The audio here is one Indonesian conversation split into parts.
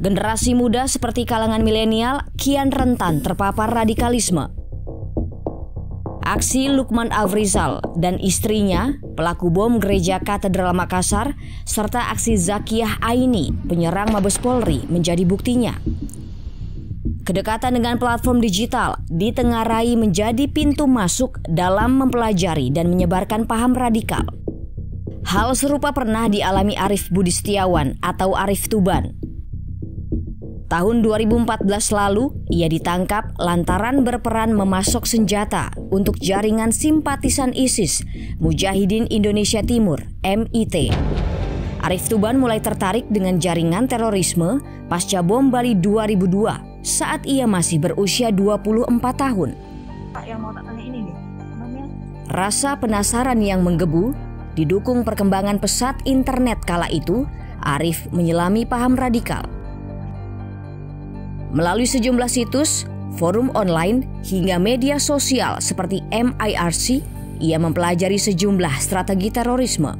Generasi muda seperti kalangan milenial kian rentan terpapar radikalisme. Aksi Lukman Alfariz dan istrinya, pelaku bom gereja Katedral Makassar, serta aksi Zakiah Aini, penyerang Mabes Polri, menjadi buktinya. Kedekatan dengan platform digital ditengarai menjadi pintu masuk dalam mempelajari dan menyebarkan paham radikal. Hal serupa pernah dialami Arif Budistiawan atau Arif Tuban. Tahun 2014 lalu, ia ditangkap lantaran berperan memasok senjata untuk jaringan simpatisan ISIS, Mujahidin Indonesia Timur, MIT. Arif Tuban mulai tertarik dengan jaringan terorisme pasca bom Bali 2002 saat ia masih berusia 24 tahun. Rasa penasaran yang menggebu, didukung perkembangan pesat internet kala itu, Arif menyelami paham radikal. Melalui sejumlah situs, forum online, hingga media sosial seperti MIRC, ia mempelajari sejumlah strategi terorisme.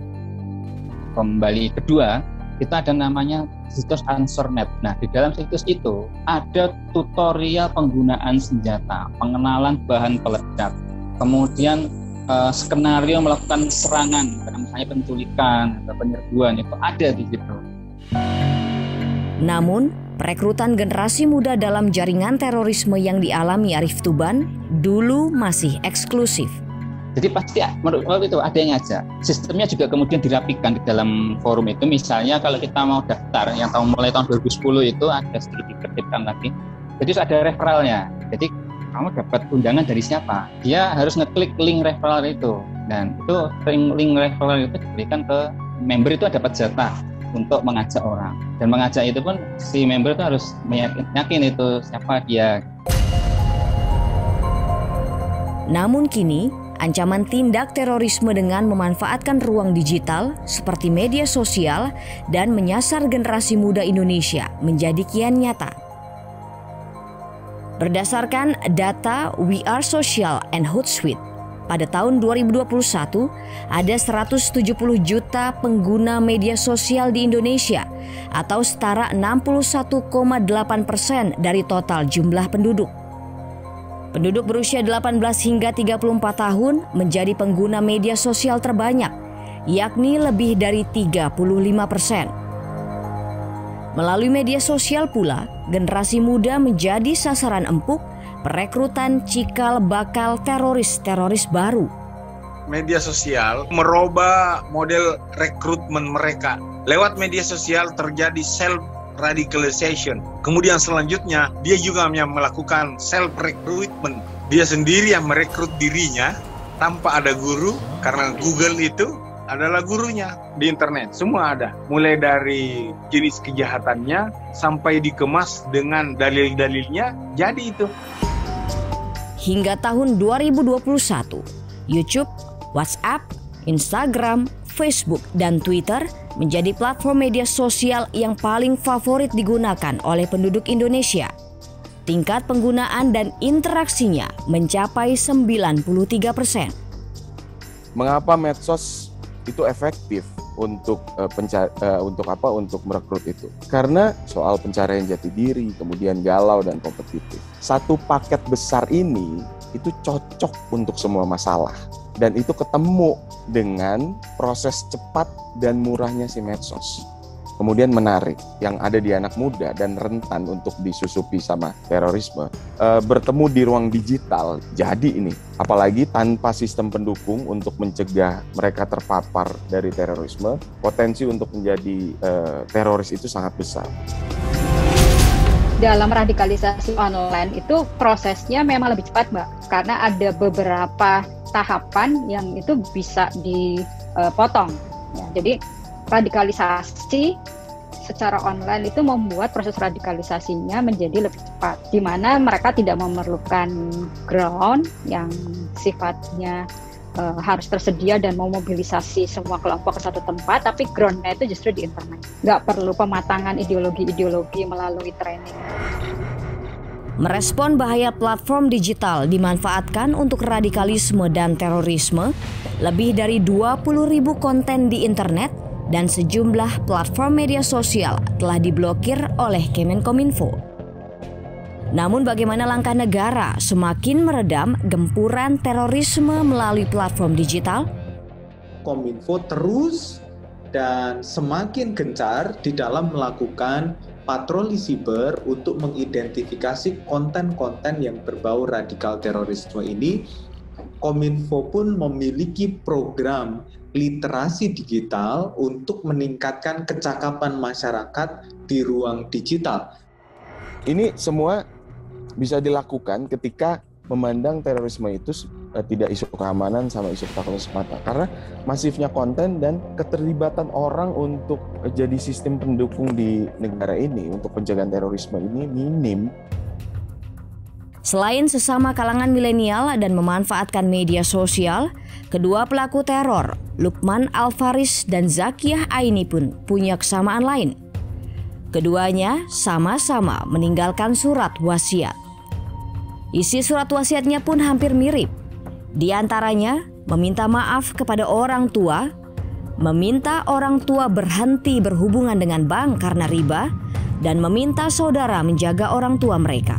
Kembali kedua, kita ada namanya situs AnswerNet. Nah, di dalam situs itu ada tutorial penggunaan senjata, pengenalan bahan peledak, kemudian skenario melakukan serangan, misalnya penculikan atau penyerbuan, itu ada di situ. Namun, perekrutan generasi muda dalam jaringan terorisme yang dialami Arif Tuban dulu masih eksklusif. Jadi pasti menurut itu ada yang ngajak. Sistemnya juga kemudian dirapikan di dalam forum itu. Misalnya kalau kita mau daftar yang mulai tahun 2010 itu ada sedikit ketertiban lagi. Jadi ada referralnya. Jadi kamu dapat undangan dari siapa? Dia harus ngeklik link referral itu. Dan itu link referral itu diberikan ke member, itu dapat jatah untuk mengajak orang, dan mengajak itu pun si member itu harus yakin itu siapa dia. Namun kini ancaman tindak terorisme dengan memanfaatkan ruang digital seperti media sosial dan menyasar generasi muda Indonesia menjadi kian nyata. Berdasarkan data We Are Social and Hootsuite, pada tahun 2021, ada 170 juta pengguna media sosial di Indonesia atau setara 61,8% dari total jumlah penduduk. Penduduk berusia 18 hingga 34 tahun menjadi pengguna media sosial terbanyak, yakni lebih dari 35%. Melalui media sosial pula, generasi muda menjadi sasaran empuk perekrutan cikal bakal teroris-teroris baru. Media sosial merubah model rekrutmen mereka. Lewat media sosial terjadi self-radicalization. Kemudian selanjutnya dia juga melakukan self-recruitment. Dia sendiri yang merekrut dirinya tanpa ada guru, karena Google itu adalah gurunya di internet. Semua ada, mulai dari jenis kejahatannya sampai dikemas dengan dalil-dalilnya. Jadi itu. Hingga tahun 2021, YouTube, WhatsApp, Instagram, Facebook, dan Twitter menjadi platform media sosial yang paling favorit digunakan oleh penduduk Indonesia. Tingkat penggunaan dan interaksinya mencapai 93%. Mengapa medsos itu efektif untuk merekrut itu? Karena soal pencarian jati diri, kemudian galau dan kompetitif. Satu paket besar ini itu cocok untuk semua masalah, dan itu ketemu dengan proses cepat dan murahnya si medsos. Kemudian menarik yang ada di anak muda dan rentan untuk disusupi sama terorisme, bertemu di ruang digital. Jadi ini, apalagi tanpa sistem pendukung untuk mencegah mereka terpapar dari terorisme, potensi untuk menjadi teroris itu sangat besar. Dalam radikalisasi online itu prosesnya memang lebih cepat, Mbak, karena ada beberapa tahapan yang itu bisa dipotong. Ya, jadi radikalisasi secara online itu membuat proses radikalisasinya menjadi lebih cepat, di mana mereka tidak memerlukan ground yang sifatnya harus tersedia dan memobilisasi semua kelompok ke satu tempat, tapi groundnya itu justru di internet. Nggak perlu pematangan ideologi-ideologi melalui training. Merespon bahaya platform digital dimanfaatkan untuk radikalisme dan terorisme, lebih dari 20.000 konten di internet dan sejumlah platform media sosial telah diblokir oleh Kemenkominfo. Namun bagaimana langkah negara semakin meredam gempuran terorisme melalui platform digital? Kominfo terus dan semakin gencar di dalam melakukan patroli siber untuk mengidentifikasi konten-konten yang berbau radikal terorisme ini. Kominfo pun memiliki program literasi digital untuk meningkatkan kecakapan masyarakat di ruang digital. Ini semua bisa dilakukan ketika memandang terorisme itu tidak isu keamanan sama isu ketakutan semata, karena masifnya konten dan keterlibatan orang untuk jadi sistem pendukung di negara ini untuk penjagaan terorisme ini minim. Selain sesama kalangan milenial dan memanfaatkan media sosial, kedua pelaku teror, Lukman Alfariz dan Zakiah Aini, pun punya kesamaan lain. Keduanya sama-sama meninggalkan surat wasiat. Isi surat wasiatnya pun hampir mirip. Di antaranya, meminta maaf kepada orang tua, meminta orang tua berhenti berhubungan dengan bank karena riba, dan meminta saudara menjaga orang tua mereka.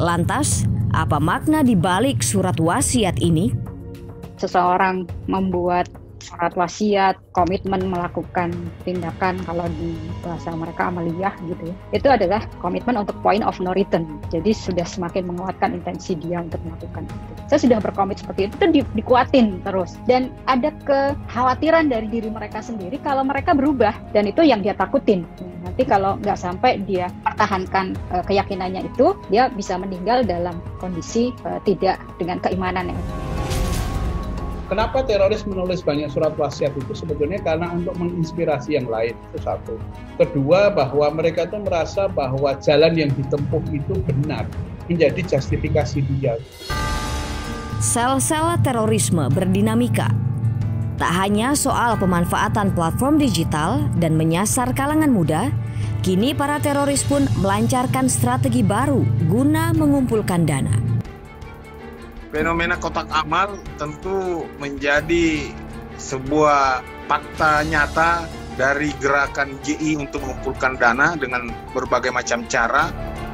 Lantas, apa makna di balik surat wasiat ini? Seseorang membuat surat wasiat, komitmen melakukan tindakan, kalau di bahasa mereka amaliyah gitu ya, itu adalah komitmen untuk point of no return. Jadi sudah semakin menguatkan intensi dia untuk melakukan itu. Saya sudah berkomit seperti itu dikuatin terus, dan ada kekhawatiran dari diri mereka sendiri kalau mereka berubah, dan itu yang dia takutin. Nanti kalau nggak sampai dia pertahankan keyakinannya itu, dia bisa meninggal dalam kondisi tidak dengan keimanan yang Kenapa teroris menulis banyak surat wasiat itu? Sebetulnya karena untuk menginspirasi yang lain, itu satu. Kedua, bahwa mereka itu merasa bahwa jalan yang ditempuh itu benar, menjadi justifikasi dia. Sel-sel terorisme berdinamika. Tak hanya soal pemanfaatan platform digital dan menyasar kalangan muda, kini para teroris pun melancarkan strategi baru guna mengumpulkan dana. Fenomena kotak amal tentu menjadi sebuah fakta nyata dari gerakan JI untuk mengumpulkan dana dengan berbagai macam cara.